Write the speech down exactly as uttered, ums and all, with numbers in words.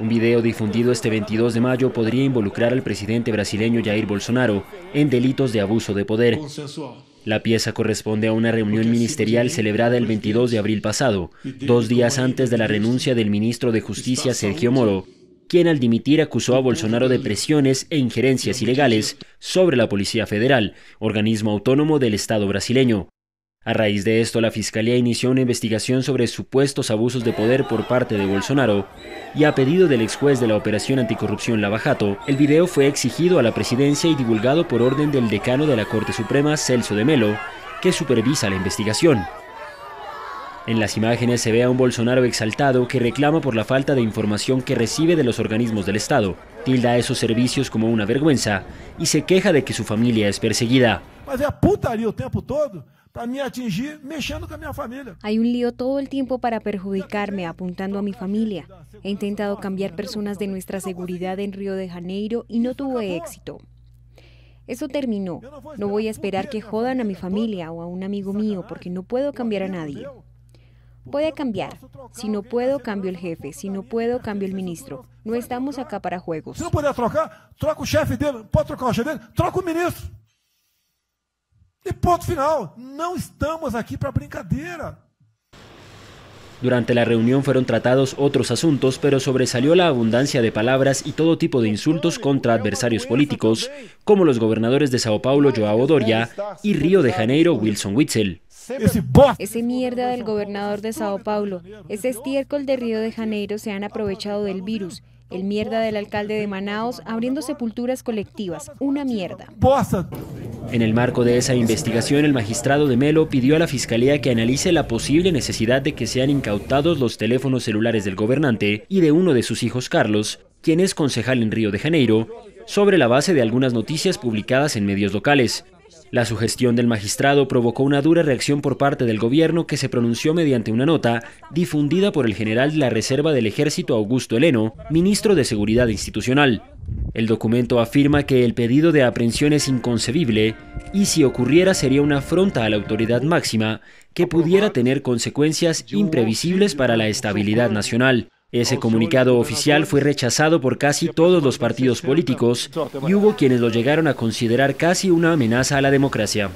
Un video difundido este veintidós de mayo podría involucrar al presidente brasileño Jair Bolsonaro en delitos de abuso de poder. La pieza corresponde a una reunión ministerial celebrada el veintidós de abril pasado, dos días antes de la renuncia del ministro de Justicia Sergio Moro, quien al dimitir acusó a Bolsonaro de presiones e injerencias ilegales sobre la Policía Federal, organismo autónomo del Estado brasileño. A raíz de esto, la Fiscalía inició una investigación sobre supuestos abusos de poder por parte de Bolsonaro, y a pedido del ex juez de la Operación Anticorrupción Lavajato, el video fue exigido a la presidencia y divulgado por orden del decano de la Corte Suprema, Celso de Melo, que supervisa la investigación. En las imágenes se ve a un Bolsonaro exaltado que reclama por la falta de información que recibe de los organismos del Estado, tilda a esos servicios como una vergüenza y se queja de que su familia es perseguida. Hay un lío todo el tiempo para perjudicarme, apuntando a mi familia. He intentado cambiar personas de nuestra seguridad en Río de Janeiro y no tuve éxito. Eso terminó. No voy a esperar que jodan a mi familia o a un amigo mío porque no puedo cambiar a nadie. Puede cambiar. Si no puedo, cambio el jefe. Si no puedo, cambio el ministro. No estamos acá para juegos. Si no puedo trocar, troco el jefe dele. Puedo trocar el jefe dele, troco el ministro. Y punto final. No estamos aquí para brincadeira. Durante la reunión fueron tratados otros asuntos, pero sobresalió la abundancia de palabras y todo tipo de insultos contra adversarios políticos, como los gobernadores de Sao Paulo, Joao Doria, y Río de Janeiro, Wilson Witzel. Ese mierda del gobernador de Sao Paulo, ese estiércol de Río de Janeiro se han aprovechado del virus, el mierda del alcalde de Manaos abriendo sepulturas colectivas, una mierda. En el marco de esa investigación, el magistrado de Melo pidió a la Fiscalía que analice la posible necesidad de que sean incautados los teléfonos celulares del gobernante y de uno de sus hijos, Carlos, quien es concejal en Río de Janeiro, sobre la base de algunas noticias publicadas en medios locales. La sugestión del magistrado provocó una dura reacción por parte del gobierno, que se pronunció mediante una nota difundida por el general de la Reserva del Ejército Augusto Heleno, ministro de Seguridad Institucional. El documento afirma que el pedido de aprehensión es inconcebible y si ocurriera sería una afronta a la autoridad máxima que pudiera tener consecuencias imprevisibles para la estabilidad nacional. Ese comunicado oficial fue rechazado por casi todos los partidos políticos y hubo quienes lo llegaron a considerar casi una amenaza a la democracia.